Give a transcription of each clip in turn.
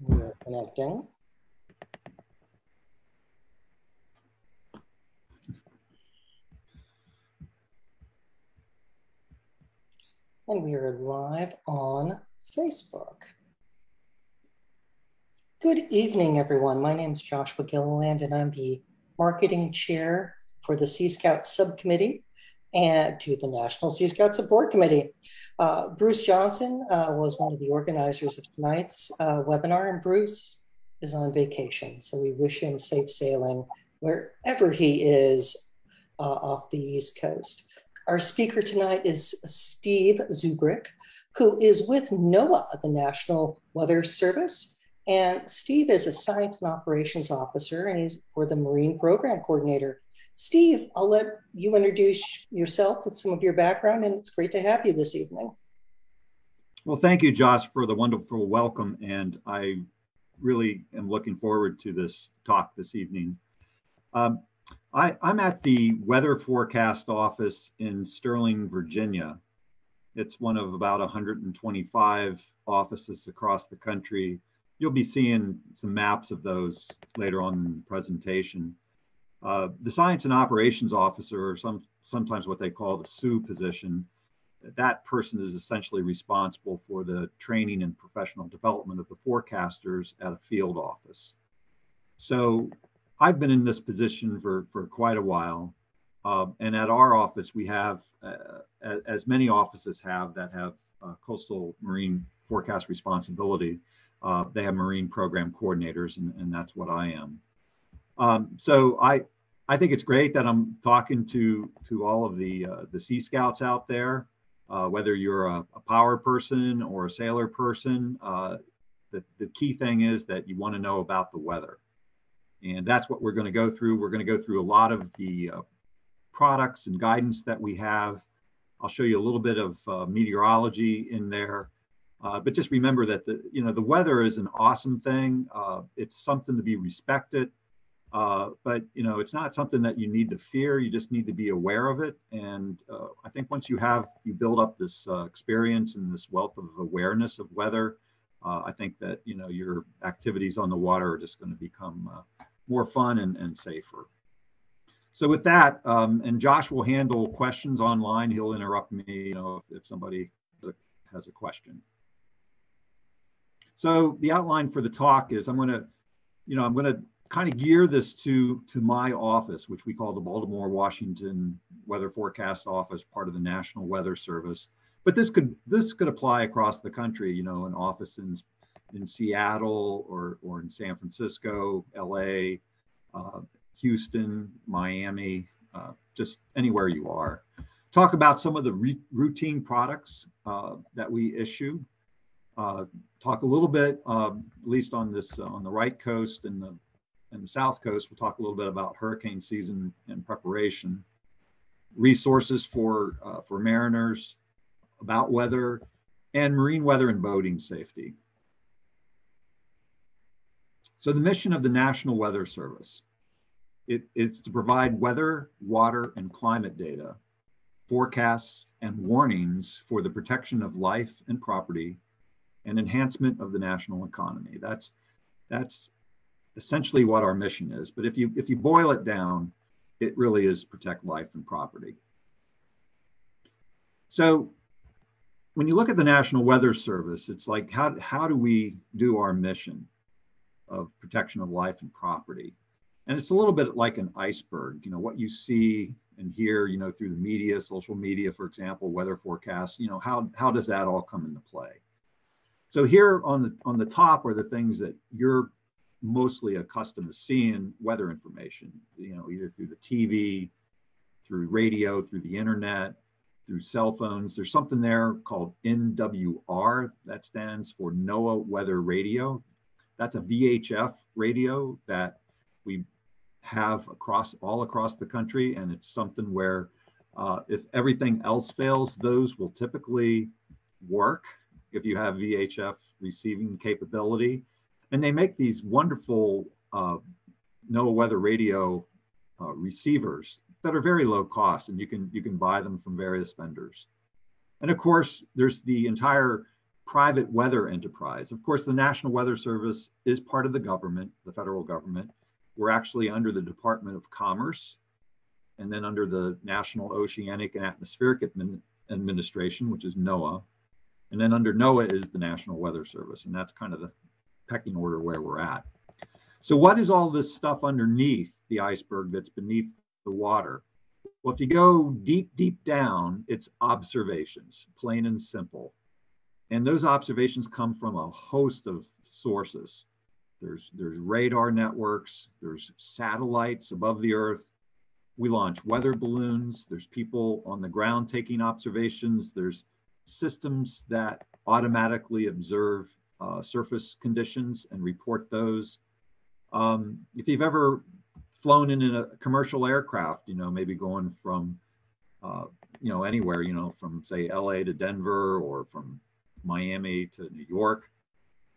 We are connecting. And we are live on Facebook. Good evening, everyone. My name is Joshua Gilliland, and I'm the marketing chair for the Sea Scout subcommittee and to the National Sea Scout Support Committee. Bruce Johnson was one of the organizers of tonight's webinar, and Bruce is on vacation. So we wish him safe sailing wherever he is off the East Coast. Our speaker tonight is Steve Zubrick, who is with NOAA, the National Weather Service. And Steve is a science and operations officer, and he's for the Marine Program Coordinator. Steve, I'll let you introduce yourself with some of your background, and it's great to have you this evening. Well, thank you, Josh, for the wonderful welcome. And I really am looking forward to this talk this evening. I'm at the Weather Forecast Office in Sterling, Virginia. It's one of about 125 offices across the country. You'll be seeing some maps of those later on in the presentation. The Science and Operations Officer, or sometimes what they call the SOO position, that person is essentially responsible for the training and professional development of the forecasters at a field office. So I've been in this position for quite a while, and at our office we have, as many offices have that have coastal marine forecast responsibility, they have marine program coordinators, and that's what I am. So I think it's great that I'm talking to all of the Sea Scouts out there, whether you're a power person or a sailor person. The key thing is that you want to know about the weather. And that's what we're going to go through. We're going to go through a lot of the products and guidance that we have. I'll show you a little bit of meteorology in there. But just remember that the weather is an awesome thing. It's something to be respected. But, it's not something that you need to fear. You just need to be aware of it. And I think once you build up this experience and this wealth of awareness of weather, I think that, your activities on the water are just going to become more fun and safer. So with that, and Josh will handle questions online. He'll interrupt me, if somebody has a question. So the outline for the talk is I'm going to kind of gear this to my office, which we call the Baltimore Washington Weather Forecast Office, part of the National Weather Service. But this could apply across the country, an office in Seattle or in San Francisco, LA, Houston, Miami, just anywhere you are. Talk about some of the routine products that we issue. Talk a little bit, at least on this on the right coast and the south coast, we'll talk a little bit about hurricane season and preparation, resources for mariners, about weather, and marine weather and boating safety. So the mission of the National Weather Service, it's to provide weather, water, and climate data, forecasts, and warnings for the protection of life and property and enhancement of the national economy. That's essentially what our mission is. But if you boil it down, it really is protect life and property. So when you look at the National Weather Service, it's like, how do we do our mission of protection of life and property? And it's a little bit like an iceberg. What you see and hear, through the media, social media, for example, weather forecasts, how does that all come into play? So here on the top are the things that you're mostly accustomed to seeing, weather information, either through the TV, through radio, through the internet, through cell phones. There's something there called NWR, that stands for NOAA Weather Radio. That's a VHF radio that we have all across the country, and it's something where if everything else fails, those will typically work if you have VHF receiving capability. And they make these wonderful NOAA Weather Radio receivers that are very low cost, and you can buy them from various vendors. And of course, there's the entire private weather enterprise. Of course, the National Weather Service is part of the government, the federal government. We're actually under the Department of Commerce and then under the National Oceanic and Atmospheric Administration, which is NOAA. And then under NOAA is the National Weather Service. And that's kind of the pecking order where we're at. So what is all this stuff underneath the iceberg that's beneath the water? Well, if you go deep, deep down, it's observations, plain and simple. And those observations come from a host of sources. There's radar networks, there's satellites above the earth. We launch weather balloons. There's people on the ground taking observations. There's systems that automatically observe surface conditions and report those. If you've ever flown in a commercial aircraft, maybe going from, anywhere, from say LA to Denver or from Miami to New York,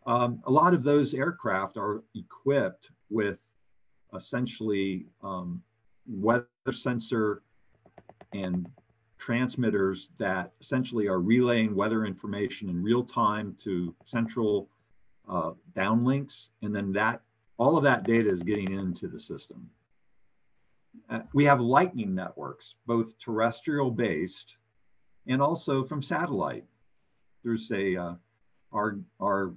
a lot of those aircraft are equipped with essentially weather sensor and transmitters that essentially are relaying weather information in real time to central downlinks, and then that all of that data is getting into the system. We have lightning networks, both terrestrial based and also from satellite. There's our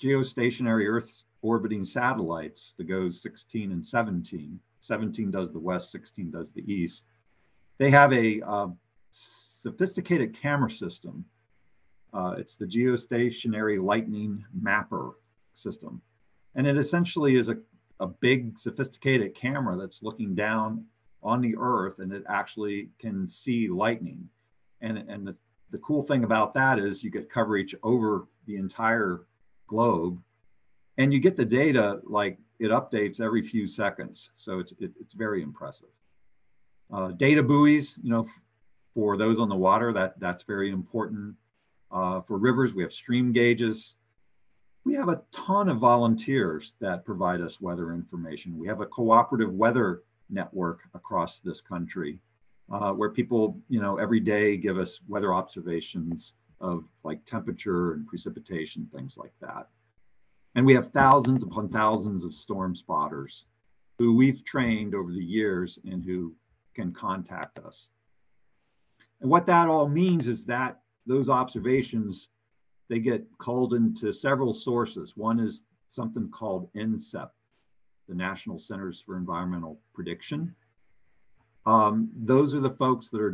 geostationary Earth orbiting satellites that goes 16 and 17. 17 does the west, 16 does the east. They have a sophisticated camera system. It's the geostationary lightning mapper system. And it essentially is a big sophisticated camera that's looking down on the earth, and it actually can see lightning. And the cool thing about that is you get coverage over the entire globe, and you get the data, like it updates every few seconds. So it's very impressive. Data buoys, for those on the water, that's very important. For rivers, we have stream gauges. We have a ton of volunteers that provide us weather information. We have a cooperative weather network across this country where people, every day give us weather observations of like temperature and precipitation, things like that. And we have thousands upon thousands of storm spotters who we've trained over the years and who can contact us. And what that all means is that those observations, they get culled into several sources. One is something called NCEP, the National Centers for Environmental Prediction. Those are the folks that are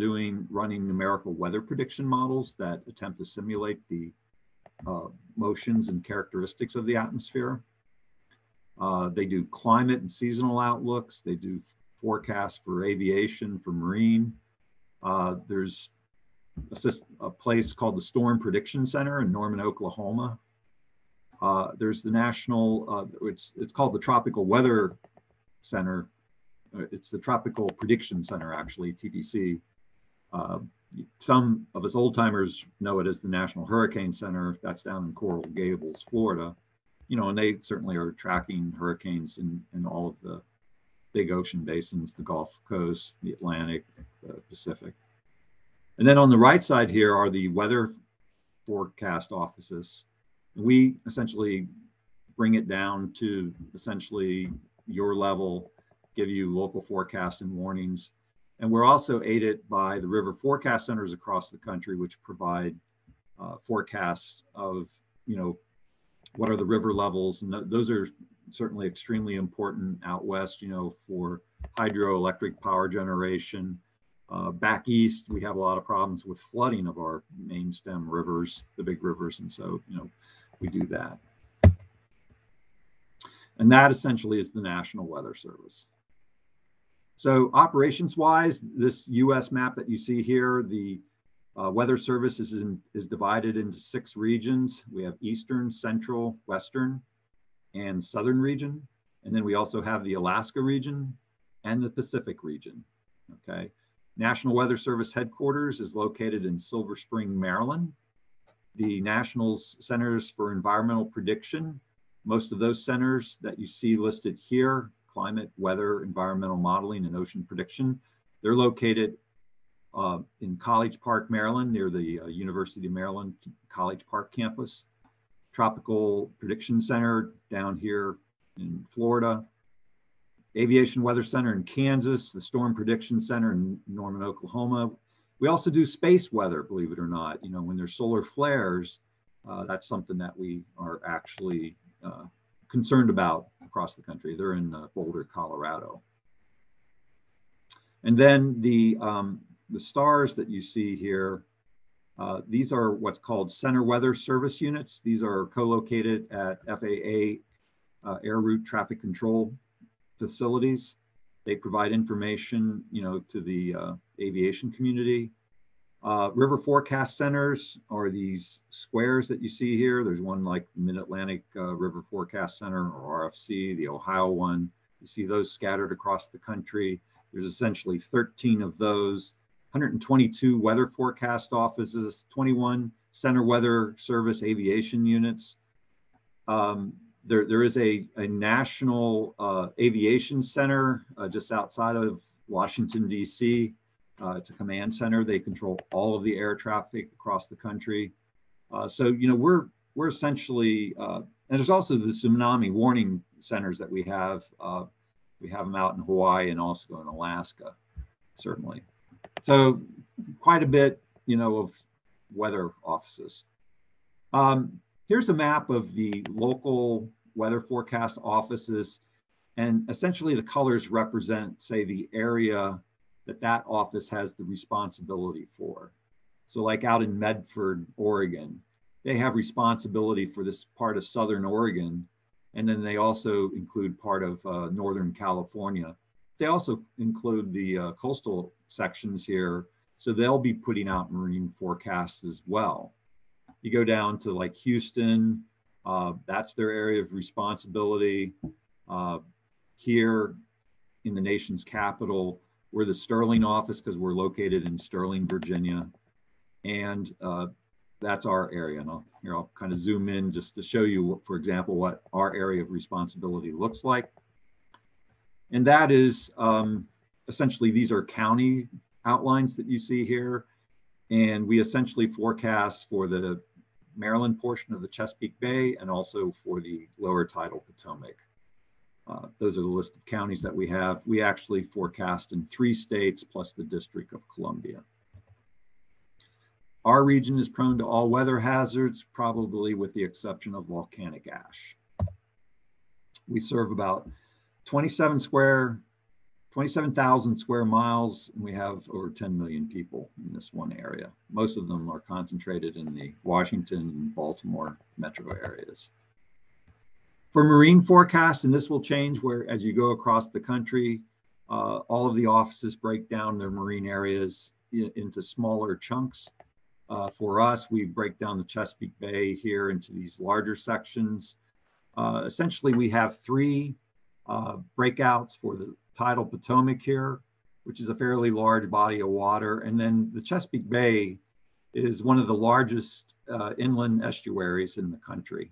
running numerical weather prediction models that attempt to simulate the motions and characteristics of the atmosphere. They do climate and seasonal outlooks. They do forecasts for aviation, for marine. There's a place called the Storm Prediction Center in Norman, Oklahoma. There's the national, it's called the Tropical Weather Center. It's the Tropical Prediction Center, actually, TPC. Some of us old timers know it as the National Hurricane Center. That's down in Coral Gables, Florida. And they certainly are tracking hurricanes in all of the big ocean basins, the Gulf Coast, the Atlantic, the Pacific. And then on the right side here are the weather forecast offices. We essentially bring it down to essentially your level, give you local forecasts and warnings. And we're also aided by the river forecast centers across the country, which provide forecasts of, what are the river levels. And those are certainly extremely important out west, for hydroelectric power generation. Back east, we have a lot of problems with flooding of our main stem rivers, the big rivers, and so we do that. And that essentially is the National Weather Service. So operations-wise, this U.S. map that you see here, the Weather Service is divided into 6 regions. We have Eastern, Central, Western, and Southern region, and then we also have the Alaska region and the Pacific region. Okay. National Weather Service headquarters is located in Silver Spring, Maryland. The National Centers for Environmental Prediction, most of those centers that you see listed here, climate, weather, environmental modeling, and ocean prediction, they're located in College Park, Maryland, near the University of Maryland College Park campus. Tropical Prediction Center down here in Florida. Aviation Weather Center in Kansas. The Storm Prediction Center in Norman, Oklahoma. We also do space weather, believe it or not. You know, when there's solar flares, that's something that we are actually concerned about across the country. They're in Boulder, Colorado. And then the stars that you see here, these are what's called Center Weather Service units. These are co-located at FAA air route traffic control facilities. They provide information, you know, to the aviation community. River forecast centers are these squares that you see here. There's one like Mid-Atlantic River Forecast Center, or RFC, the Ohio one. You see those scattered across the country. There's essentially 13 of those, 122 weather forecast offices, 21 Center Weather Service aviation units. There is a national aviation center just outside of Washington, D.C. It's a command center. They control all of the air traffic across the country. So, you know, we're essentially, and there's also the tsunami warning centers that we have. We have them out in Hawaii and also in Alaska, certainly. So quite a bit, you know, of weather offices. Here's a map of the local weather forecast offices, and essentially the colors represent, say, the area that that office has the responsibility for. So like out in Medford, Oregon, they have responsibility for this part of Southern Oregon, and then they also include part of Northern California. They also include the coastal sections here, so they'll be putting out marine forecasts as well. You go down to like Houston, that's their area of responsibility. Here in the nation's capital, we're the Sterling office because we're located in Sterling, Virginia, and that's our area. And I'll kind of zoom in just to show you, for example, what our area of responsibility looks like. And that is essentially, these are county outlines that you see here. And we essentially forecast for the Maryland portion of the Chesapeake Bay and also for the lower tidal Potomac. Those are the list of counties that we have. We actually forecast in 3 states plus the District of Columbia. Our region is prone to all weather hazards, probably with the exception of volcanic ash. We serve about 27,000 square miles, and we have over 10 million people in this one area. Most of them are concentrated in the Washington and Baltimore metro areas. For marine forecasts, and this will change where as you go across the country, all of the offices break down their marine areas into smaller chunks. For us, we break down the Chesapeake Bay here into these larger sections. Essentially, we have 3 breakouts for the tidal Potomac here, which is a fairly large body of water. And then the Chesapeake Bay is one of the largest inland estuaries in the country.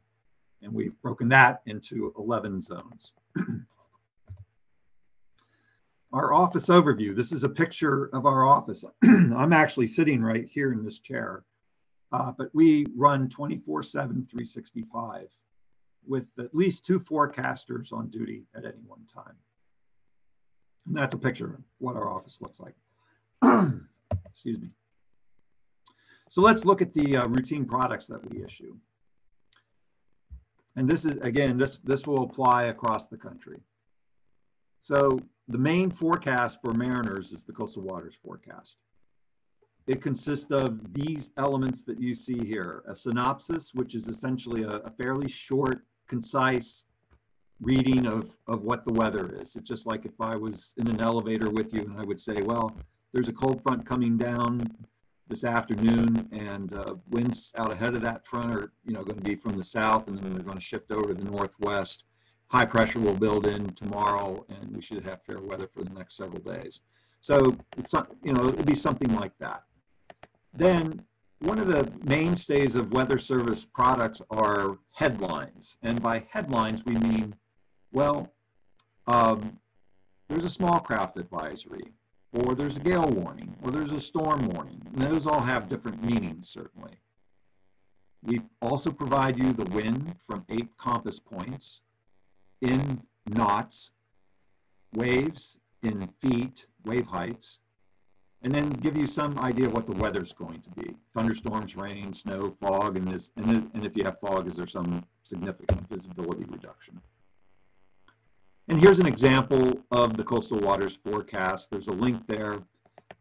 And we've broken that into 11 zones. Our office overview. This is a picture of our office. I'm actually sitting right here in this chair, but we run 24/7, 365 with at least 2 forecasters on duty at any one time. And that's a picture of what our office looks like. Excuse me. So let's look at the routine products that we issue. And this is, again, this will apply across the country. So the main forecast for mariners is the coastal waters forecast. It consists of these elements that you see here, a synopsis, which is essentially a fairly short, concise reading of what the weather is. It's just like if I was in an elevator with you and I would say, well, there's a cold front coming down this afternoon and winds out ahead of that front are, you know, going to be from the south, and then they're going to shift over to the northwest. High pressure will build in tomorrow and we should have fair weather for the next several days. So it's not, you know, it'd be something like that. Then one of the mainstays of Weather Service products are headlines. And by headlines, we mean, well, there's a small craft advisory. or there's a gale warning, or there's a storm warning. And those all have different meanings, certainly. We also provide you the wind from 8 compass points, in knots, waves in feet, wave heights, and then give you some idea of what the weather's going to be. Thunderstorms, rain, snow, fog, and if you have fog, is there some significant visibility reduction? And here's an example of the coastal waters forecast. There's a link there.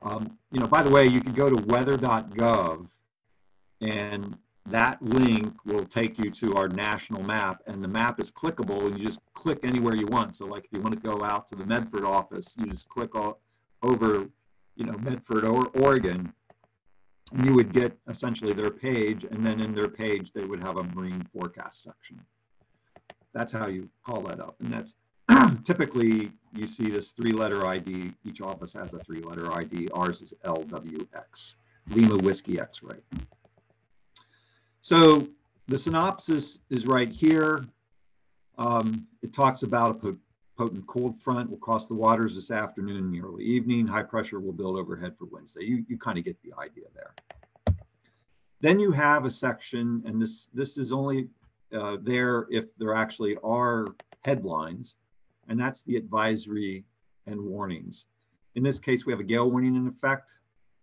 You know, by the way, you can go to weather.gov, and that link will take you to our national map, and the map is clickable, and you just click anywhere you want. So like if you want to go out to the Medford office, you just click over, you know, Medford or Oregon, and you would get essentially their page, and then in their page they would have a marine forecast section. That's how you call that up, and that's typically you see this 3-letter ID. Each office has a 3-letter ID. Ours is LWX, Lima Whiskey X-ray. So the synopsis is right here. It talks about a potent cold front will cross the waters this afternoon and the early evening. High pressure will build overhead for Wednesday. You kind of get the idea there. Then you have a section, and this is only there if there actually are headlines, and that's the advisory and warnings. In this case, we have a gale warning in effect,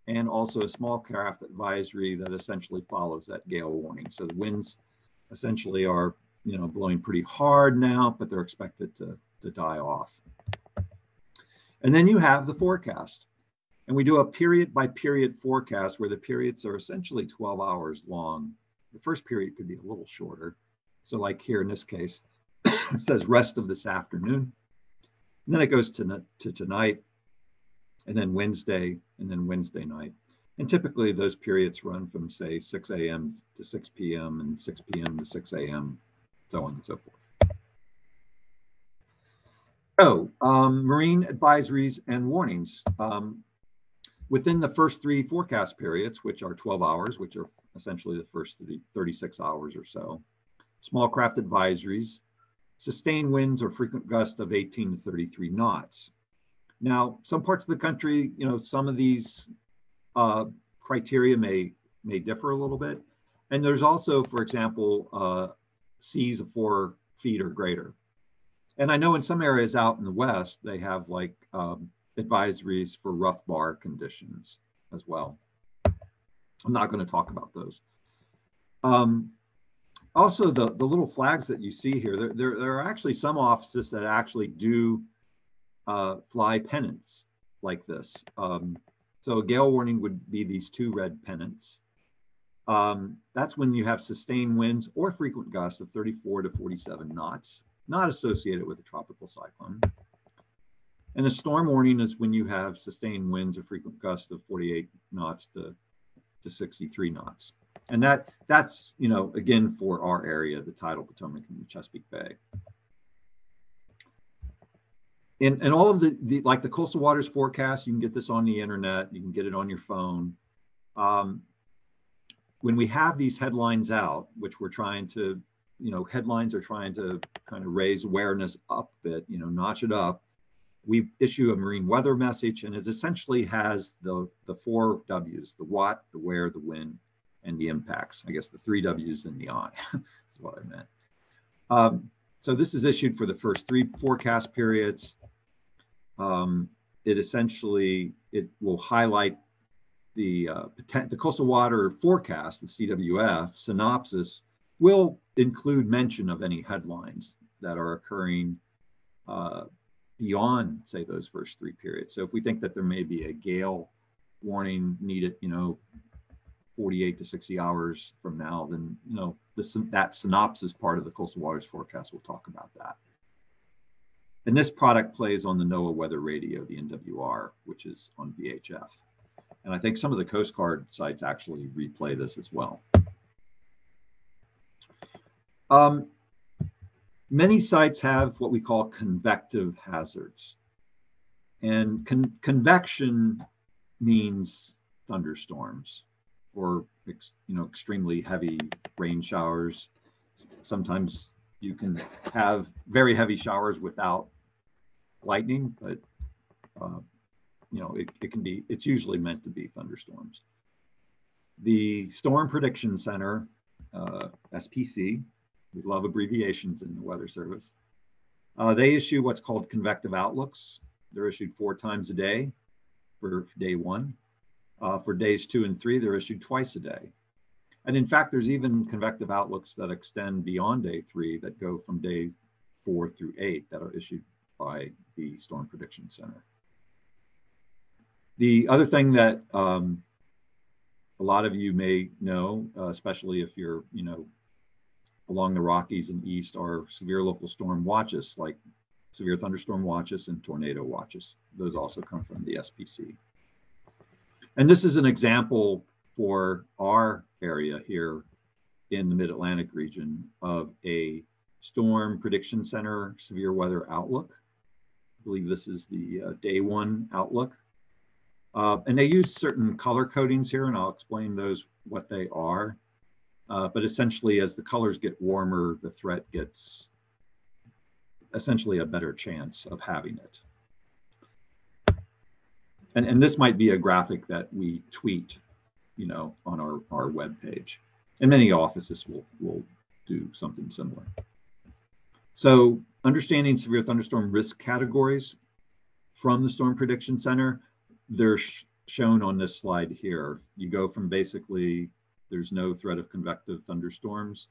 and also a small craft advisory that essentially follows that gale warning. So the winds essentially are, you know, blowing pretty hard now, but they're expected to die off. And then you have the forecast. And we do a period by period forecast where the periods are essentially 12 hours long. The first period could be a little shorter. So like here in this case, it says rest of this afternoon. And then it goes to tonight, and then Wednesday, and then Wednesday night. And typically those periods run from, say, 6 a.m. to 6 p.m. and 6 p.m. to 6 a.m., so on and so forth. So, marine advisories and warnings. Within the first 3 forecast periods, which are 12 hours, which are essentially the first 36 hours or so, small craft advisories, sustained winds or frequent gusts of 18 to 33 knots. Now, some parts of the country, you know, some of these criteria may differ a little bit. And there's also, for example, seas of 4 feet or greater. And I know in some areas out in the West, they have like advisories for rough bar conditions as well. I'm not going to talk about those. Also, the little flags that you see here, there are actually some offices that actually do fly pennants like this. So a gale warning would be these 2 red pennants. That's when you have sustained winds or frequent gusts of 34 to 47 knots, not associated with a tropical cyclone. And a storm warning is when you have sustained winds or frequent gusts of 48 knots to 63 knots. And that's, you know, again, for our area, the tidal Potomac and the Chesapeake Bay. And all of like the coastal waters forecast, you can get this on the internet, you can get it on your phone. When we have these headlines out, which we're trying to, you know, headlines are trying to kind of raise awareness up a bit, you know, notch it up. We issue a marine weather message, and it essentially has the 4 W's, the what, the where, the when, and the impacts. I guess the 3 W's and the on is what I meant. So this is issued for the first 3 forecast periods. It will highlight the coastal water forecast, the CWF synopsis will include mention of any headlines that are occurring beyond, say, those first 3 periods. So if we think that there may be a gale warning needed, you know, 48 to 60 hours from now, then, you know, that synopsis part of the coastal waters forecast will talk about that. And this product plays on the NOAA Weather Radio, the NWR, which is on VHF. And I think some of the Coast Guard sites actually replay this as well. Many sites have what we call convective hazards. And convection means thunderstorms or, you know, extremely heavy rain showers. Sometimes you can have very heavy showers without lightning, but you know, it can be, it's usually meant to be thunderstorms. The Storm Prediction Center, SPC, we love abbreviations in the Weather Service. They issue what's called convective outlooks. They're issued 4 times a day for day one. For days 2 and 3, they're issued twice a day. And in fact, there's even convective outlooks that extend beyond day 3 that go from day 4 through 8 that are issued by the Storm Prediction Center. The other thing that a lot of you may know, especially if you're, you know, along the Rockies and east, are severe local storm watches, like severe thunderstorm watches and tornado watches. Those also come from the SPC. And this is an example for our area here in the Mid-Atlantic region of a Storm Prediction Center severe weather outlook. I believe this is the day 1 outlook. And they use certain color codings here, and I'll explain those, what they are. But essentially, as the colors get warmer, the threat gets essentially a better chance of having it. And this might be a graphic that we tweet, you know, on our web page. And many offices will do something similar. So understanding severe thunderstorm risk categories from the Storm Prediction Center, they're shown on this slide here. You go from basically there's no threat of convective thunderstorms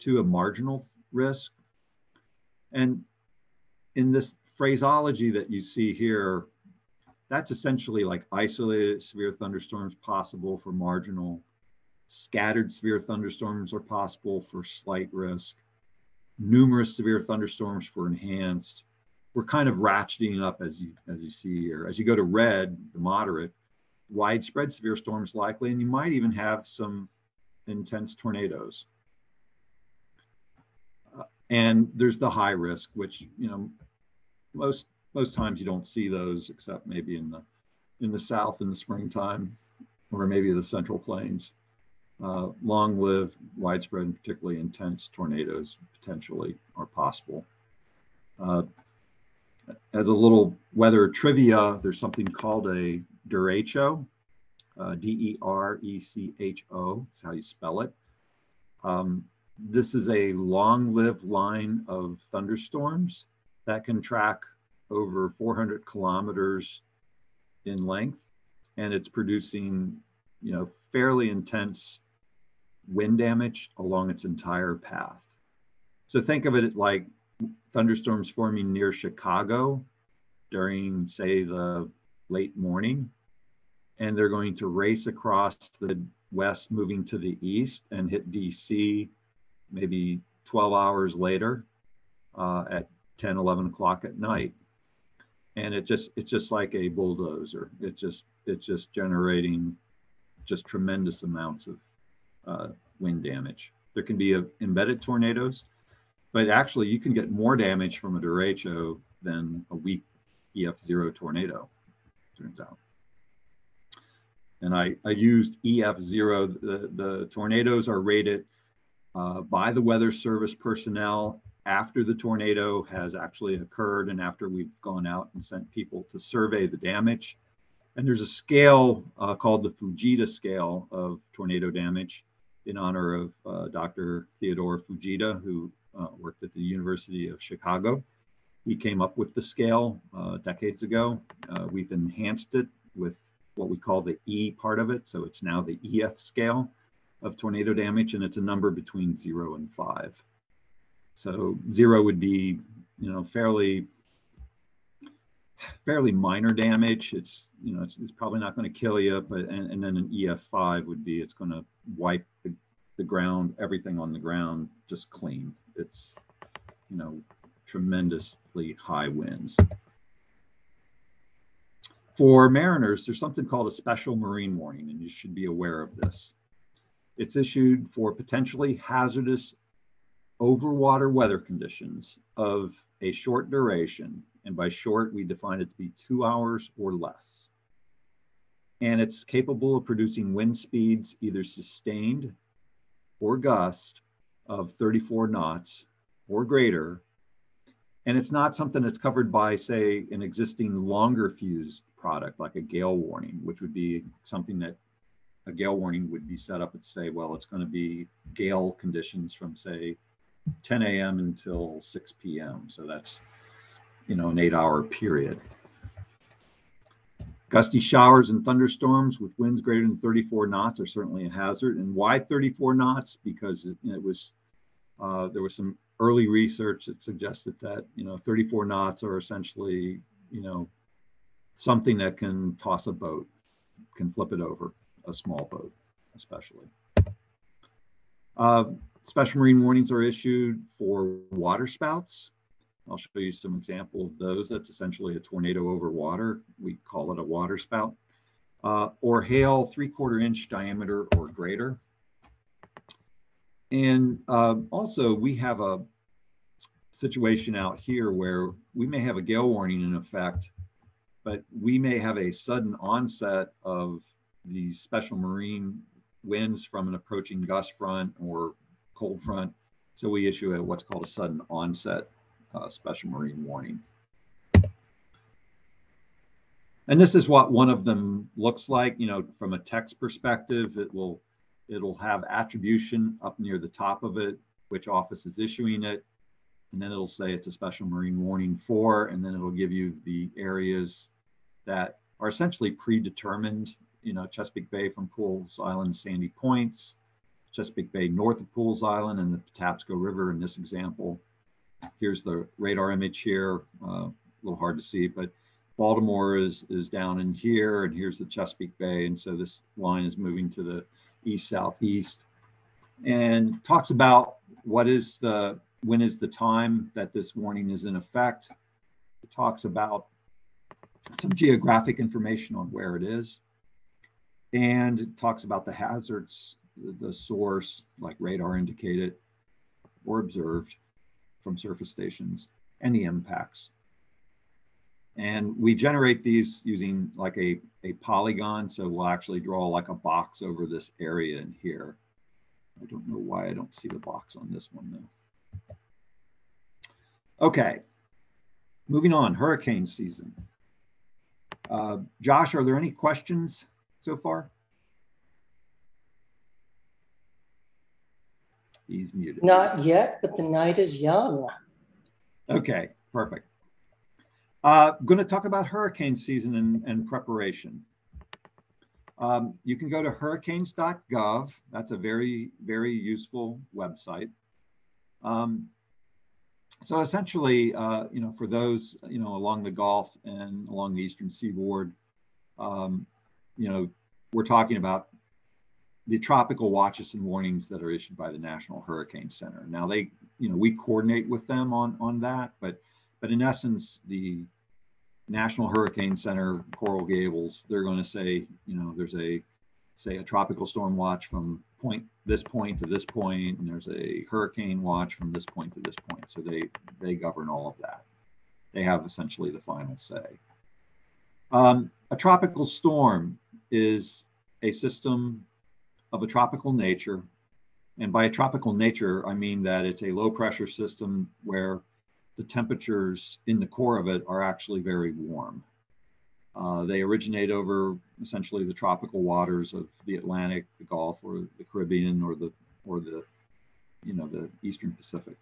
to a marginal risk. And in this phraseology that you see here, that's essentially like isolated severe thunderstorms possible for marginal, scattered severe thunderstorms are possible for slight risk, numerous severe thunderstorms for enhanced. We're kind of ratcheting up as you see here. As you go to red, the moderate, widespread severe storms likely, and you might even have some intense tornadoes. And there's the high risk, which, you know, most times you don't see those except maybe in the South in the springtime, or maybe the Central Plains. Long-lived, widespread, and particularly intense tornadoes potentially are possible. As a little weather trivia, there's something called a derecho, D-E-R-E-C-H-O, that's how you spell it. This is a long-lived line of thunderstorms that can track over 400 kilometers in length, and it's producing, you know, fairly intense wind damage along its entire path. So think of it like thunderstorms forming near Chicago during, say, the late morning, and they're going to race across the west, moving to the east, and hit DC maybe 12 hours later at 10, 11 o'clock at night. And it's just like a bulldozer. It's just generating just tremendous amounts of wind damage. There can be embedded tornadoes, but actually you can get more damage from a derecho than a weak EF0 tornado, turns out. And I used EF0, the tornadoes are rated by the Weather Service personnel after the tornado has actually occurred and after we've gone out and sent people to survey the damage. And there's a scale called the Fujita scale of tornado damage in honor of Dr. Theodore Fujita, who worked at the University of Chicago. He came up with the scale decades ago. We've enhanced it with what we call the E part of it. So it's now the EF scale of tornado damage, and it's a number between 0 and 5. So 0 would be, you know, fairly minor damage. It's, you know, it's probably not going to kill you, but and then an EF5 would be it's going to wipe the ground, everything on the ground, just clean. It's, you know, tremendously high winds. For mariners, there's something called a special marine warning, and you should be aware of this. It's issued for potentially hazardous overwater weather conditions of a short duration, and by short we define it to be 2 hours or less. And it's capable of producing wind speeds either sustained or gust of 34 knots or greater, And it's not something that's covered by, say, an existing longer fuse product like a gale warning, which would be something that a gale warning would be set up and say, well, it's going to be gale conditions from, say, 10 a.m. until 6 p.m. So that's, you know, an 8-hour period. Gusty showers and thunderstorms with winds greater than 34 knots are certainly a hazard. And why 34 knots? Because it was there was some early research that suggested that, you know, 34 knots are essentially, you know, something that can toss a boat, can flip it over, a small boat especially. Special marine warnings are issued for waterspouts. I'll show you some example of those. That's essentially a tornado over water. We call it a waterspout. Or hail 3/4 inch diameter or greater. And also we have a situation out here where we may have a gale warning in effect, but we may have a sudden onset of these special marine winds from an approaching gust front or cold front. So we issue a what's called a sudden onset special marine warning. And this is what one of them looks like. You know, from a text perspective, it'll have attribution up near the top of it, which office is issuing it, and then it'll say it's a special marine warning for, and then it'll give you the areas that are essentially predetermined. You know, Chesapeake Bay from Pools Island, Sandy Points, Chesapeake Bay north of Pools Island, and the Patapsco River in this example. Here's the radar image here, a little hard to see, but Baltimore is down in here, and here's the Chesapeake Bay, and so this line is moving to the east-southeast, and talks about what is the, when is the time that this warning is in effect. It talks about some geographic information on where it is, and it talks about the hazards, the source, like radar indicated or observed from surface stations, and the impacts. And we generate these using like a polygon. So we'll actually draw like a box over this area in here. I don't know why I don't see the box on this one though. Okay, moving on, hurricane season. Josh, are there any questions so far? He's muted. Not yet, but the night is young. Okay, perfect. I'm going to talk about hurricane season and preparation. You can go to hurricanes.gov. That's a very, very useful website. So essentially, you know, for those, you know, along the Gulf and along the Eastern Seaboard, you know, we're talking about the tropical watches and warnings that are issued by the National Hurricane Center. Now they, you know, we coordinate with them on that, but in essence, the National Hurricane Center, Coral Gables, they're going to say, you know, there's a, say, a tropical storm watch from this point to this point, and there's a hurricane watch from this point to this point. So they govern all of that. They have essentially the final say. A tropical storm is a system of a tropical nature. And by a tropical nature, I mean that it's a low pressure system where the temperatures in the core of it are actually very warm. They originate over essentially the tropical waters of the Atlantic, the Gulf, or the Caribbean, or the you know, the Eastern Pacific.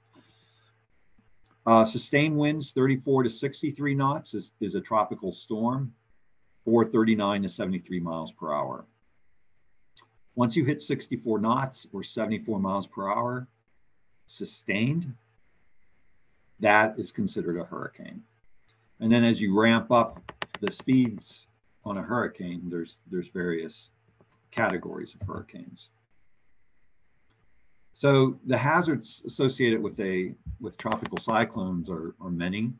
Sustained winds 34 to 63 knots is a tropical storm, or 39 to 73 miles per hour. Once you hit 64 knots or 74 miles per hour sustained, that is considered a hurricane. And then as you ramp up the speeds on a hurricane, there's various categories of hurricanes. So the hazards associated with tropical cyclones are many.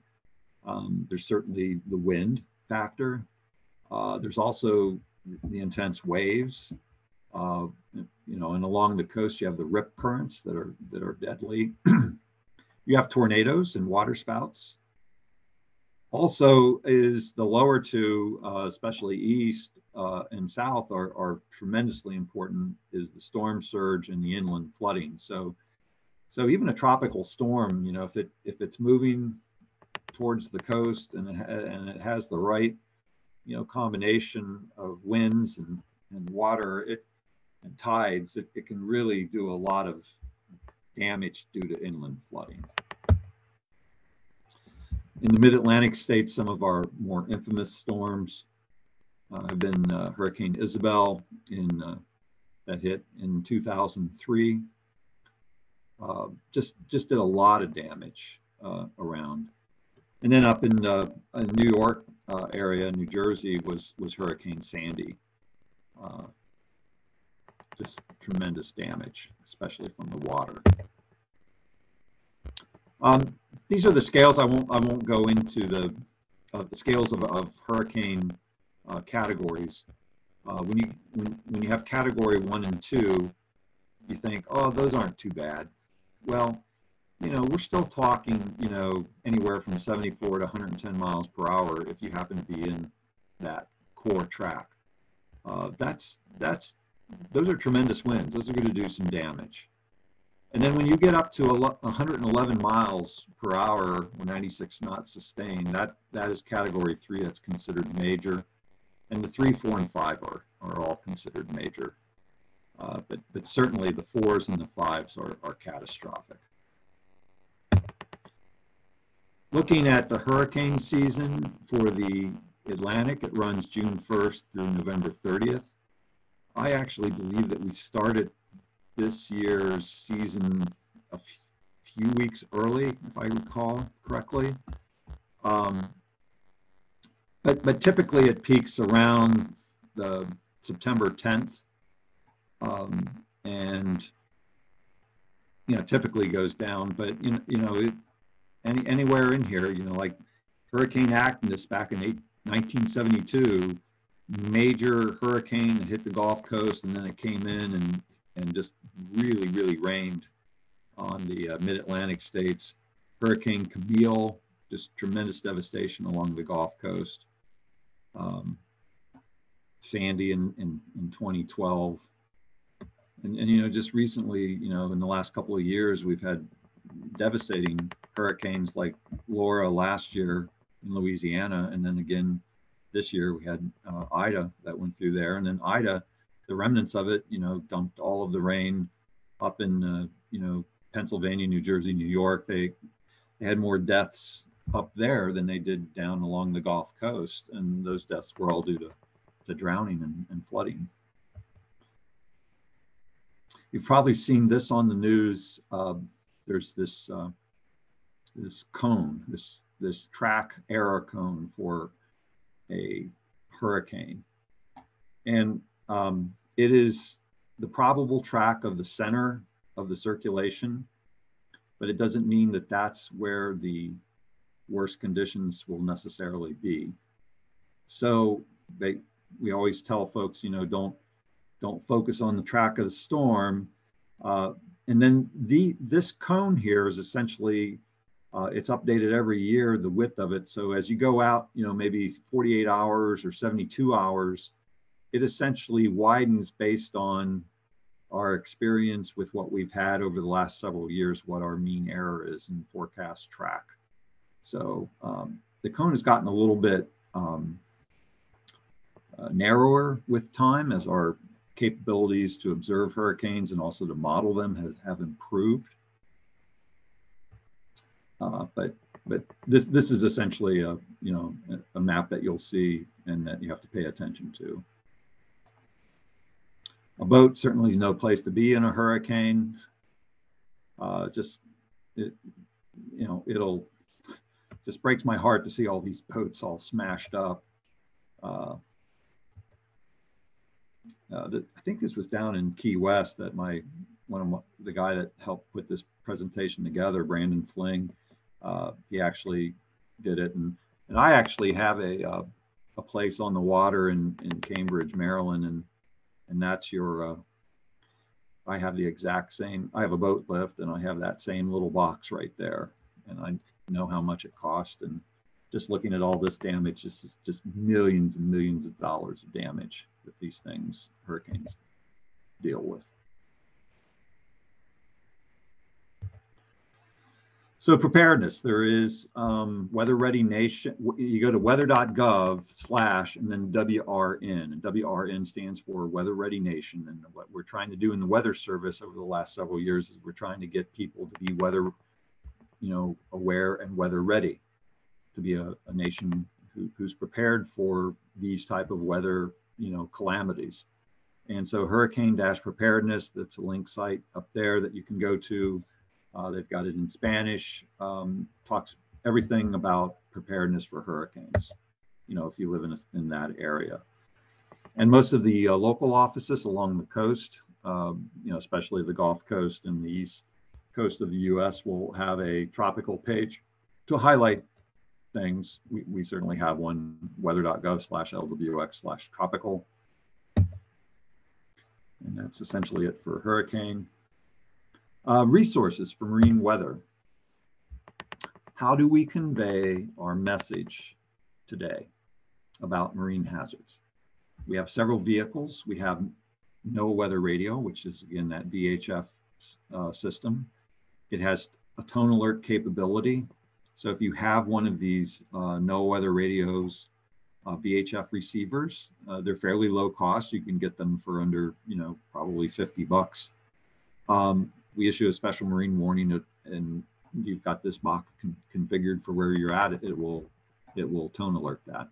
There's certainly the wind factor. There's also the intense waves. You know, and along the coast you have the rip currents that are deadly. You have tornadoes and waterspouts. Also is the lower two, especially east and south, are tremendously important, is the storm surge and the inland flooding. So even a tropical storm, you know, if it's moving towards the coast, and it has the right, you know, combination of winds and water and tides, it can really do a lot of damage due to inland flooding. In the mid-Atlantic states, some of our more infamous storms have been Hurricane Isabel that hit in 2003. Just did a lot of damage around. And then up in the New York area, New Jersey, was Hurricane Sandy. Just tremendous damage, especially from the water. These are the scales. I won't go into the scales of hurricane categories. When you have category 1 and 2, you think, oh, those aren't too bad. Well, you know, we're still talking, you know, anywhere from 74 to 110 miles per hour if you happen to be in that core track. Those are tremendous winds. Those are going to do some damage. And then when you get up to 111 miles per hour, 96 knots sustained, that is category 3. That's considered major. And the 3, 4, and 5 are all considered major. But certainly the 4s and the 5s are catastrophic. Looking at the hurricane season for the Atlantic, it runs June 1st through November 30th. I actually believe that we started this year's season a few weeks early, if I recall correctly. But typically it peaks around the September 10th, and, you know, typically goes down. But you know anywhere in here, you know, like Hurricane Agnes back in 1972, major hurricane that hit the Gulf Coast, and then it came in and just really rained on the mid-Atlantic states. Hurricane Camille, just tremendous devastation along the Gulf Coast. Sandy in 2012. And you know, just recently, you know, in the last couple of years, we've had devastating hurricanes like Laura last year in Louisiana, and then again this year we had Ida that went through there, and then Ida, the remnants of it, you know, dumped all of the rain up in you know, Pennsylvania, New Jersey, New York. They had more deaths up there than they did down along the Gulf Coast, and those deaths were all due to drowning and flooding. You've probably seen this on the news. There's this cone, this track error cone for a hurricane, and it is the probable track of the center of the circulation, but it doesn't mean that that's where the worst conditions will necessarily be. So we always tell folks, you know, don't focus on the track of the storm. And then this cone here is essentially, it's updated every year, the width of it. So as you go out, you know, maybe 48 hours or 72 hours, it essentially widens based on our experience with what we've had over the last several years, what our mean error is in forecast track. So the cone has gotten a little bit narrower with time as our capabilities to observe hurricanes and also to model them have improved. But this is essentially a, you know, a map that you'll see and that you have to pay attention to. A boat certainly is no place to be in a hurricane. You know, it'll just breaks my heart to see all these boats all smashed up. I think this was down in Key West that the guy that helped put this presentation together, Brandon Fling, he actually did it, and I actually have a place on the water in Cambridge, Maryland, and that's your I have the exact same. I have a boat lift, and I have that same little box right there, and I know how much it cost, and just looking at all this damage, this is just millions and millions of dollars of damage that these things, hurricanes, deal with. So preparedness, there is Weather Ready Nation. You go to weather.gov/ and then WRN. And WRN stands for Weather Ready Nation. And what we're trying to do in the Weather Service over the last several years is we're trying to get people to be weather, aware and weather ready, to be a nation who's prepared for these type of weather, calamities. And so hurricane-preparedness, that's a link site up there that you can go to. They've got it in Spanish, talks everything about preparedness for hurricanes, if you live in that area. And most of the local offices along the coast, especially the Gulf Coast and the East Coast of the U.S. will have a tropical page to highlight things. We certainly have one, weather.gov/LWX/tropical. And that's essentially it for hurricane. Resources for marine weather. How do we convey our message today about marine hazards? We have several vehicles. We have NOAA Weather Radio, which is again that VHF system. It has a tone alert capability. So if you have one of these NOAA Weather Radio's VHF receivers, they're fairly low cost. You can get them for under, probably $50. We issue a special marine warning, and you've got this box configured for where you're at. It will tone alert that.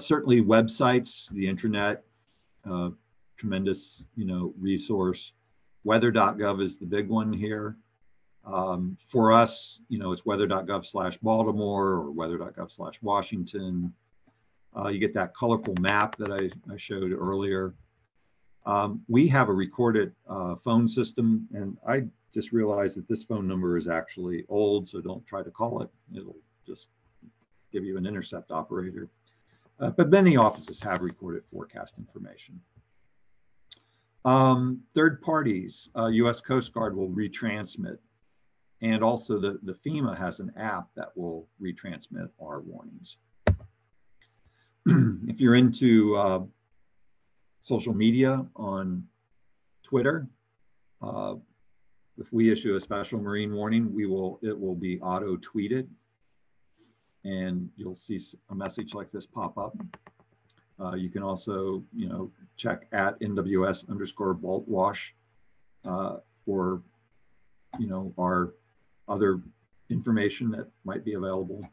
Certainly, websites, the intranet, tremendous, resource. Weather.gov is the big one here. For us, it's weather.gov/Baltimore or weather.gov/Washington. You get that colorful map that I showed earlier. We have a recorded phone system, and I just realized that this phone number is actually old, so don't try to call it. It'll just give you an intercept operator. But many offices have recorded forecast information. Third parties, U.S. Coast Guard will retransmit, and also the FEMA has an app that will retransmit our warnings. If you're into social media on Twitter, if we issue a special marine warning, it will be auto tweeted, and you'll see a message like this pop up. You can also check at NWS_BaltWash for our other information that might be available.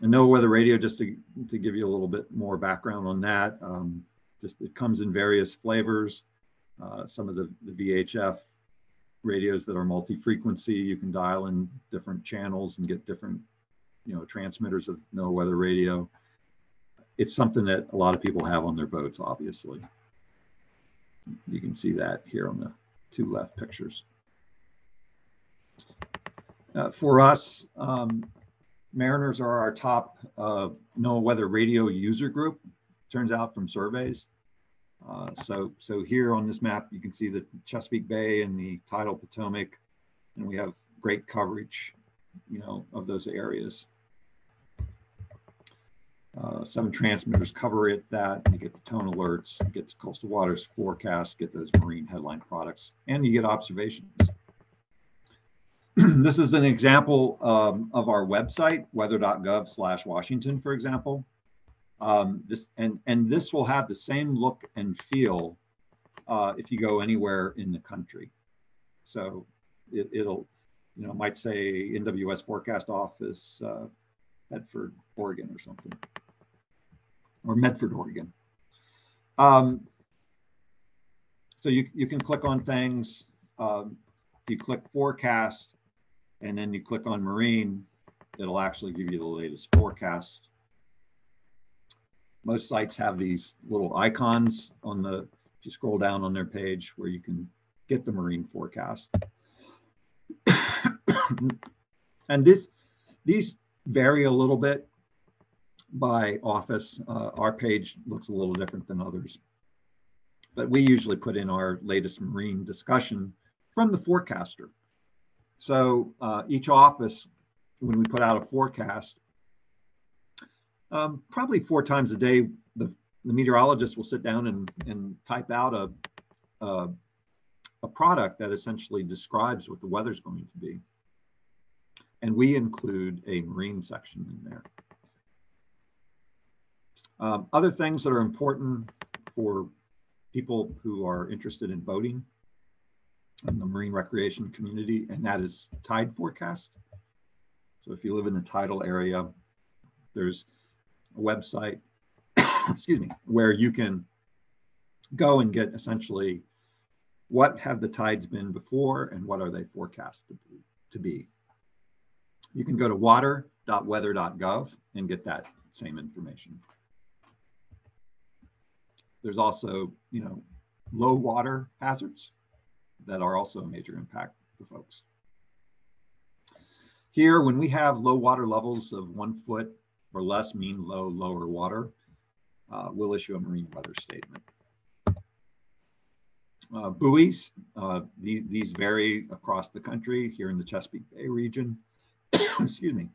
And NOAA Weather Radio, just to give you a little bit more background on that, it comes in various flavors. Some of the VHF radios that are multi-frequency, you can dial in different channels and get different, transmitters of NOAA Weather Radio. It's something that a lot of people have on their boats, obviously. You can see that here on the two left pictures. For us, mariners are our top NOAA Weather Radio user group, turns out from surveys. So here on this map, you can see the Chesapeake Bay and the tidal Potomac, and we have great coverage, of those areas. Some transmitters cover it, and you get the tone alerts, you get the coastal waters forecast, get those marine headline products, and you get observations. This is an example of our website, weather.gov/Washington, for example. This will have the same look and feel if you go anywhere in the country. So it'll, might say NWS Forecast Office, Medford, Oregon, or something, or Medford, Oregon. So you can click on things. You click forecast, and then you click on marine, it'll actually give you the latest forecast. Most sites have these little icons on the, if you scroll down on their page, where you can get the marine forecast. And these vary a little bit by office. Our page looks a little different than others, but we usually put in our latest marine discussion from the forecaster. So each office, when we put out a forecast, probably 4 times a day, the meteorologist will sit down and type out a a product that essentially describes what the weather's going to be. And we include a marine section in there. Other things that are important for people who are interested in boating in the marine recreation community, and that is tide forecast. So if you live in the tidal area, there's a website, excuse me, where you can go and get essentially what have the tides been before and what are they forecast to be. You can go to water.weather.gov and get that same information. There's also, you know, low water hazards that are also a major impact for folks. Here, when we have low water levels of 1 foot or less, mean low, lower water, we'll issue a marine weather statement. Buoys, these vary across the country. Here in the Chesapeake Bay region, excuse me,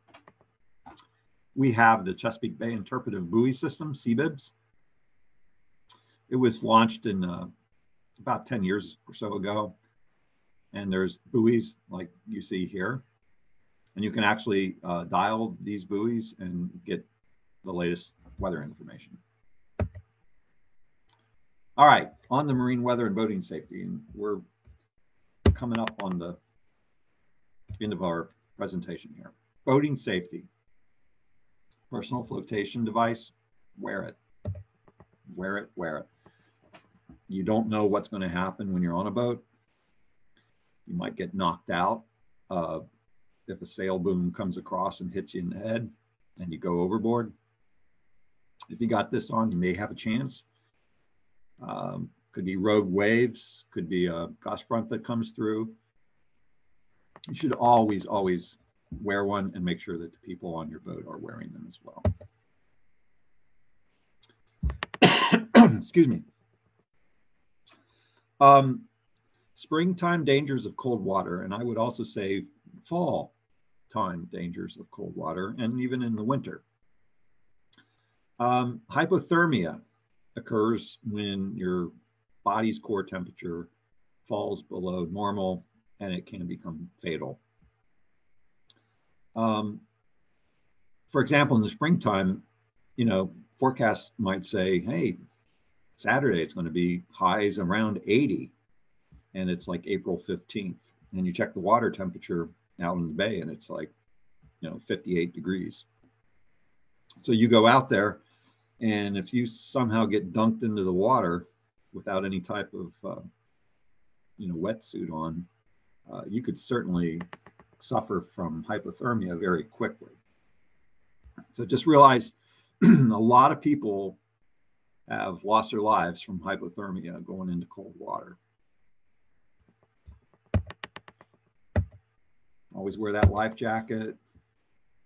we have the Chesapeake Bay Interpretive Buoy System, CBIBS. It was launched in about 10 years or so ago, and there's buoys like you see here, and you can actually dial these buoys and get the latest weather information. All right, on the marine weather and boating safety, and we're coming up on the end of our presentation here. Boating safety, personal flotation device, wear it, wear it, wear it. You don't know what's going to happen when you're on a boat. You might get knocked out if a sail boom comes across and hits you in the head and you go overboard. If you got this on, you may have a chance. Could be rogue waves, could be a gust front that comes through. You should always, always wear one and make sure that the people on your boat are wearing them as well. Excuse me. Springtime dangers of cold water, and I would also say fall time dangers of cold water, and even in the winter. Hypothermia occurs when your body's core temperature falls below normal, and it can become fatal. For example, in the springtime, you know, forecasts might say, hey, Saturday it's going to be highs around 80, and it's like April 15th, and you check the water temperature out in the bay, and it's like, you know, 58 degrees. So you go out there, and if you somehow get dunked into the water without any type of, you know, wetsuit on, you could certainly suffer from hypothermia very quickly. So just realize a lot of people have lost their lives from hypothermia going into cold water. Always wear that life jacket.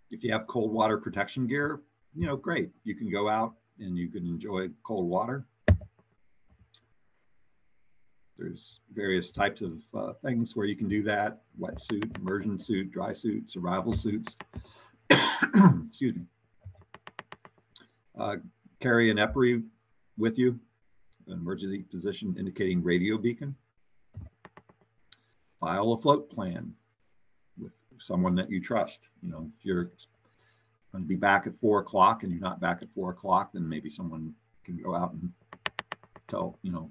If you have cold water protection gear, you know, great. You can go out and you can enjoy cold water. There's various types of things where you can do that. Wetsuit, immersion suit, dry suit, survival suits. Excuse me. Carry an EPRI with you, an emergency position indicating radio beacon. File a float plan with someone that you trust. You know, if you're going to be back at 4 o'clock and you're not back at 4 o'clock, then maybe someone can go out and tell, you know,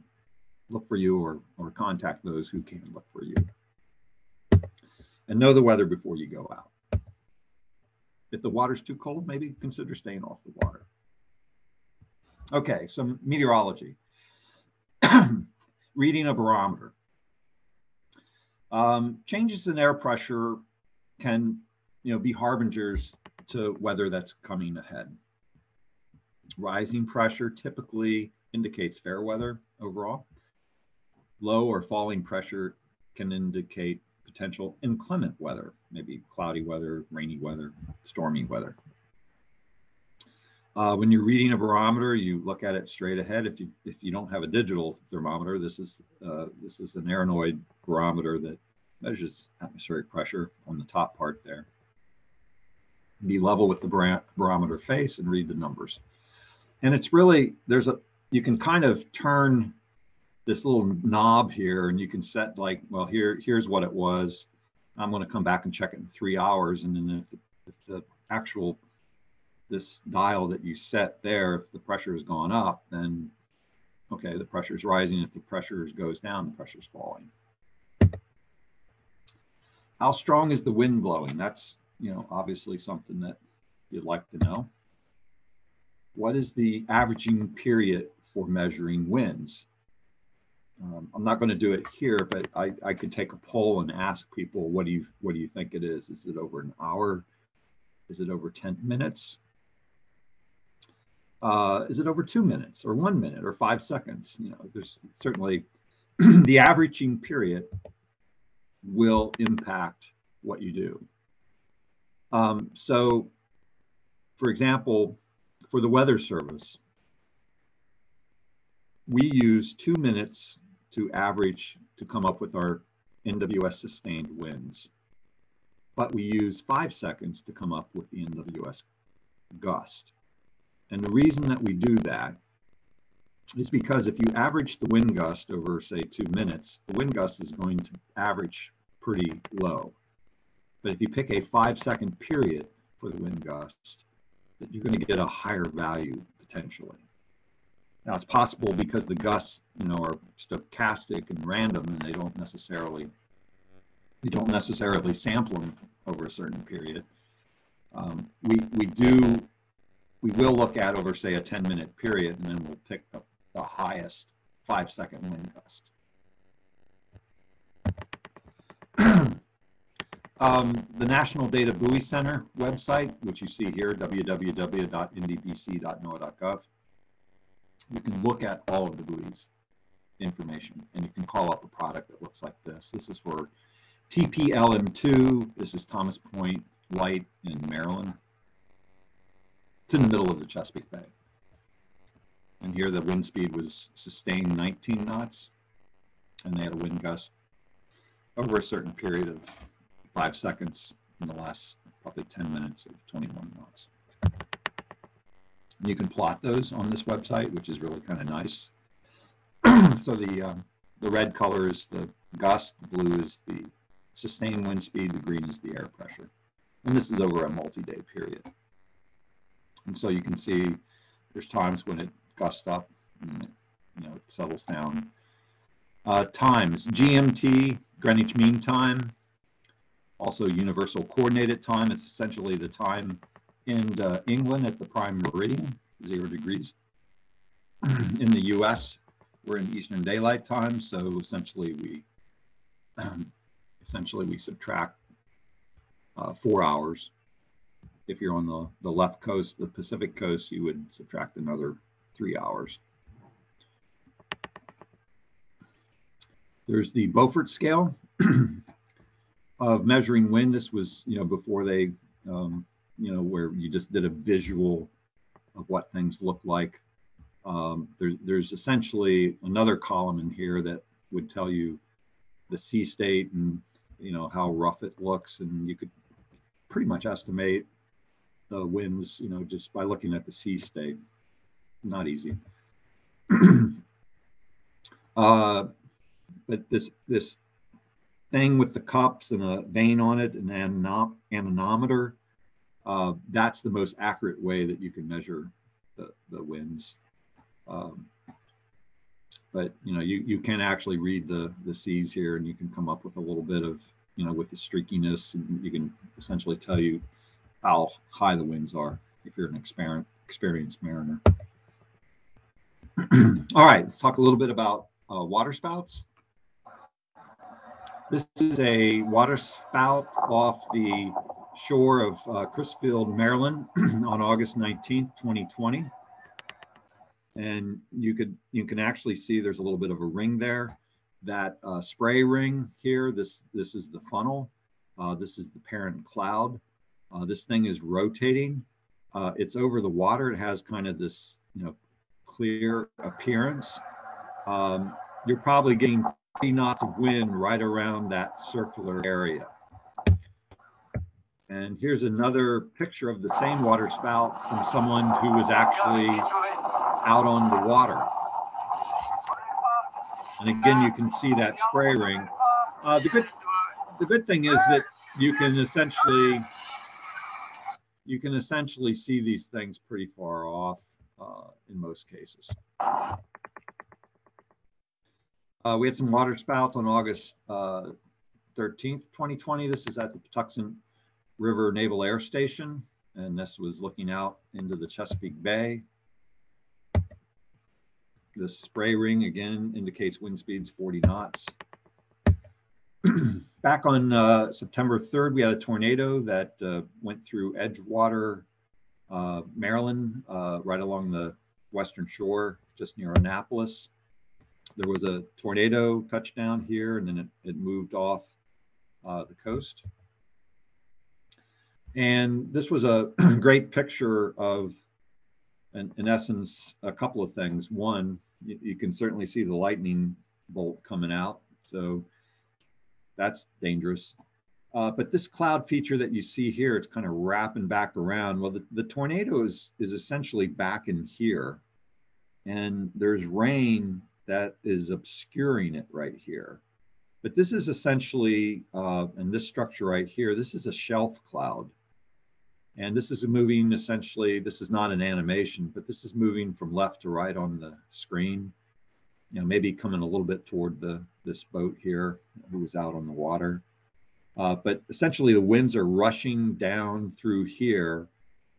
look for you, or contact those who can look for you. And know the weather before you go out. If the water's too cold, maybe consider staying off the water. Okay, some meteorology. Reading a barometer. Changes in air pressure can, you know, be harbingers to weather that's coming ahead. Rising pressure typically indicates fair weather overall. Low or falling pressure can indicate potential inclement weather, maybe cloudy weather, rainy weather, stormy weather. When you're reading a barometer, you look at it straight ahead. If you don't have a digital thermometer, this is an aeranoid barometer that measures atmospheric pressure on the top part there. Be level with the barometer face and read the numbers. And it's really, you can kind of turn this little knob here, and you can set like, well, here's what it was. I'm going to come back and check it in 3 hours. And then if the actual, this dial that you set there, if the pressure has gone up, then okay, the pressure is rising. If the pressure goes down, the pressure is falling. How strong is the wind blowing? That's, you know, obviously something that you'd like to know. What is the averaging period for measuring winds? I'm not going to do it here, but I could take a poll and ask people, what do you think it is? Is it over an hour? Is it over 10 minutes? Is it over 2 minutes or 1 minute or 5 seconds? You know, there's certainly the averaging period will impact what you do. So, for example, for the Weather Service, we use 2 minutes to average to come up with our NWS sustained winds, but we use 5 seconds to come up with the NWS gust. And the reason that we do that is because if you average the wind gust over, say, 2 minutes, the wind gust is going to average pretty low. But if you pick a 5 second period for the wind gust, that you're going to get a higher value potentially. Now, it's possible because the gusts, you know, are stochastic and random, and you don't necessarily sample them over a certain period. We will look at over, say, a 10-minute period, and then we'll pick up the highest 5 second wind gust. The National Data Buoy Center website, which you see here, www.ndbc.noaa.gov, you can look at all of the buoys information, and you can call up a product that looks like this. This is for TPLM2. This is Thomas Point Light in Maryland. It's in the middle of the Chesapeake Bay. And here the wind speed was sustained 19 knots, and they had a wind gust over a certain period of 5 seconds in the last probably 10 minutes of 21 knots. And you can plot those on this website, which is really kind of nice. So the red color is the gust, the blue is the sustained wind speed, the green is the air pressure. And this is over a multi-day period. And so you can see there's times when it gusts up and it, you know, it settles down. Times, GMT, Greenwich Mean Time, also Universal Coordinated Time. It's essentially the time in England at the prime meridian, 0 degrees. In the US, we're in Eastern Daylight Time, so essentially we subtract 4 hours. If you're on the left coast, the Pacific coast, you would subtract another 3 hours. There's the Beaufort scale of measuring wind. This was, you know, before they, where you just did a visual of what things look like. There's essentially another column in here that would tell you the sea state and, you know, how rough it looks, and you could pretty much estimate the winds, you know, just by looking at the sea state. Not easy. But this thing with the cups and a vane on it and an anemometer, that's the most accurate way that you can measure the winds. But, you know, you can actually read the seas here, and you can come up with a little bit of, you know, with the streakiness, and you can essentially tell you how high the winds are if you're an experienced mariner. All right, let's talk a little bit about waterspouts. This is a waterspout off the shore of Crisfield, Maryland, on August 19th, 2020. And you can actually see there's a little bit of a ring there. That spray ring here, this is the funnel. This is the parent cloud. This thing is rotating. It's over the water. It has kind of this, you know, clear appearance. You're probably getting 30 knots of wind right around that circular area. And here's another picture of the same water spout from someone who was actually out on the water. And again, you can see that spray ring. The good thing is that you can essentially see these things pretty far off in most cases. We had some water spouts on August 13th, 2020. This is at the Patuxent River Naval Air Station, and this was looking out into the Chesapeake Bay. The spray ring again indicates wind speeds 40 knots. Back on September 3rd, we had a tornado that went through Edgewater, Maryland, right along the western shore, just near Annapolis. There was a tornado touchdown here, and then it moved off the coast. And this was a great picture of, in essence, a couple of things. One, you can certainly see the lightning bolt coming out, so that's dangerous. But this cloud feature that you see here, it's kind of wrapping back around. Well, the tornado is essentially back in here, and there's rain that is obscuring it right here. But this is essentially, and this structure right here, this is a shelf cloud. And this is moving essentially, this is not an animation, but this is moving from left to right on the screen. You know, maybe coming a little bit toward this boat here who was out on the water. But essentially the winds are rushing down through here,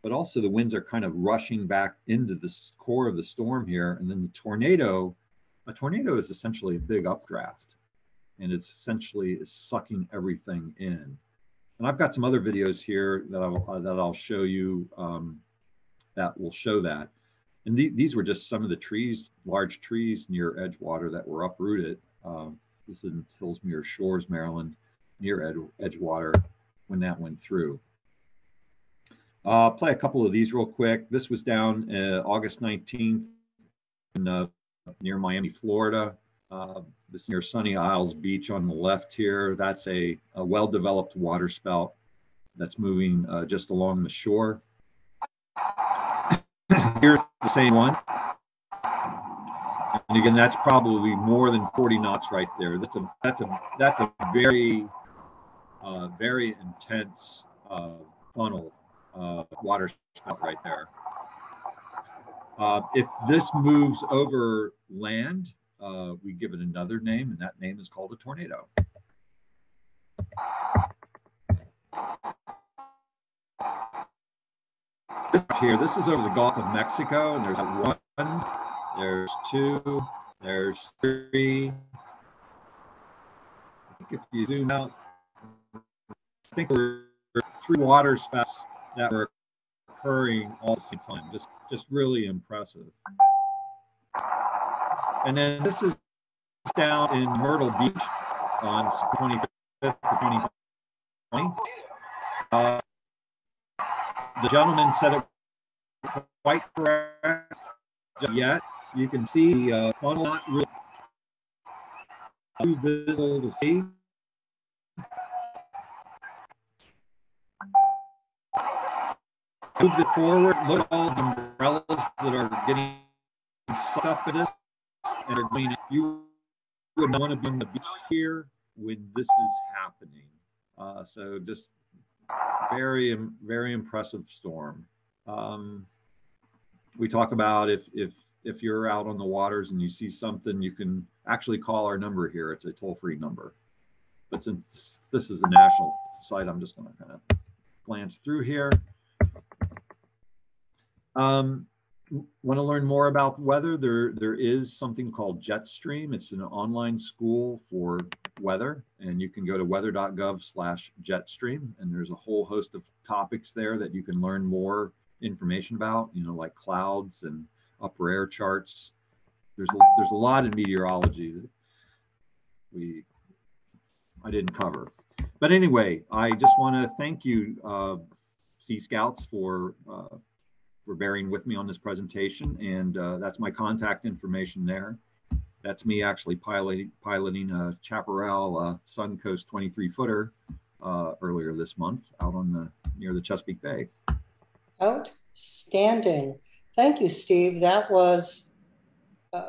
but also the winds are kind of rushing back into the core of the storm here. And then the tornado, a tornado is essentially a big updraft, and it's essentially is sucking everything in. And I've got some other videos here that I'll show you that will show that. And these were just some of the trees, large trees near Edgewater that were uprooted. This is in Hillsmere Shores, Maryland, near Edgewater when that went through. Play a couple of these real quick. This was down August 19th in, near Miami, Florida. This near Sunny Isles Beach on the left here. That's a well-developed water spout that's moving just along the shore. Here's the same one. And again, that's probably more than 40 knots right there. That's a very, very intense funnel water spout right there. If this moves over land, we give it another name, and that name is called a tornado. Here, this is over the Gulf of Mexico, and there's one, there's two, there's three. I think if you zoom out, I think there were three water spouts that were occurring all at the same time. Just really impressive. And then this is down in Myrtle Beach on 25th to 2020. The gentleman said it wasn't quite correct just yet. You can see the funnel not really too visible to see. Move it forward. Look at all the umbrellas that are getting sucked up in this. And are going, you would want to be on the beach here when this is happening. So just very, very impressive storm. We talk about if you're out on the waters and you see something, you can actually call our number here. It's a toll-free number. But since this is a national site, I'm just going to kind of glance through here. Want to learn more about weather? There is something called JetStream. It's an online school for weather, and you can go to weather.gov/jetstream, and there's a whole host of topics there that you can learn more information about, you know, like clouds and upper air charts. There's a lot in meteorology that I didn't cover. But anyway, I just want to thank you, Sea Scouts, for bearing with me on this presentation, and that's my contact information there. That's me actually piloting a Chaparral Suncoast 23-footer earlier this month out on near the Chesapeake Bay. Outstanding. Thank you, Steve. That was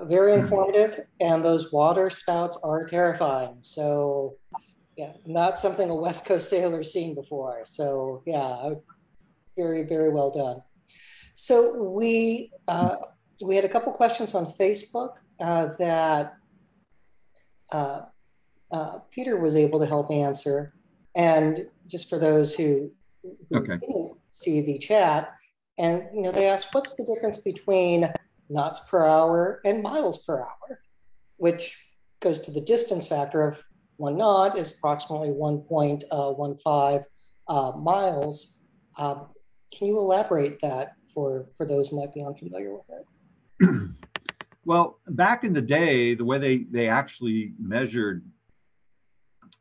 Very informative, and those water spouts are terrifying. So, yeah, not something a West Coast sailor's seen before. So, yeah, very, very well done. So we had a couple questions on Facebook that Peter was able to help answer. And just for those who okay, didn't see the chat, and you know, they asked, what's the difference between knots per hour and miles per hour, which goes to the distance factor of one knot is approximately 1.15 miles. Can you elaborate that for those who might be unfamiliar with it? Well, back in the day, the way they actually measured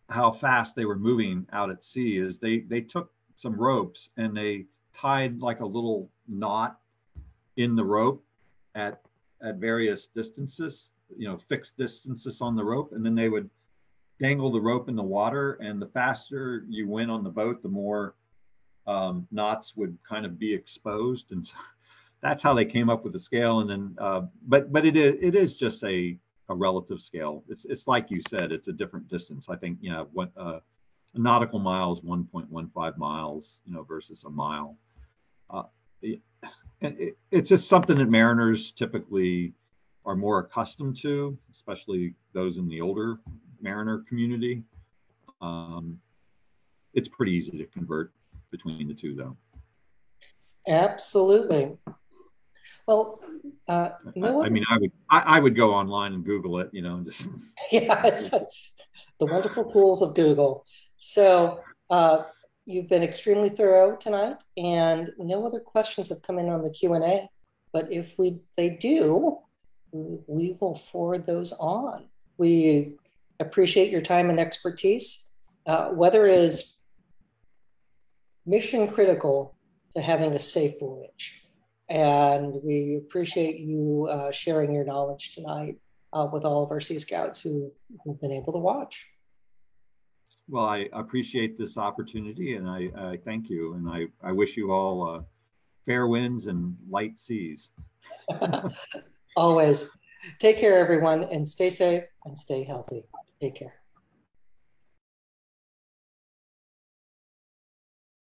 how fast they were moving out at sea is they took some ropes and they tied like a little knot in the rope at various distances, you know, fixed distances on the rope, and then they would dangle the rope in the water, and the faster you went on the boat, the more knots would kind of be exposed, and so that's how they came up with the scale. And then but it is just a relative scale. It's like you said, it's a different distance. I think, you know, what a nautical mile is 1.15 miles, you know, versus a mile. It's just something that mariners typically are more accustomed to, especially those in the older mariner community. It's pretty easy to convert between the two, though. Absolutely. Well, I mean, I would go online and Google it, you know, and just yeah, it's the wonderful tools of Google. So you've been extremely thorough tonight, and no other questions have come in on the Q&A, but if they do, we will forward those on. We appreciate your time and expertise. Weather is mission critical to having a safe voyage, and we appreciate you sharing your knowledge tonight with all of our Sea Scouts who've been able to watch. Well, I appreciate this opportunity, and I thank you, and I wish you all fair winds and light seas. Always. Take care, everyone, and stay safe and stay healthy. Take care.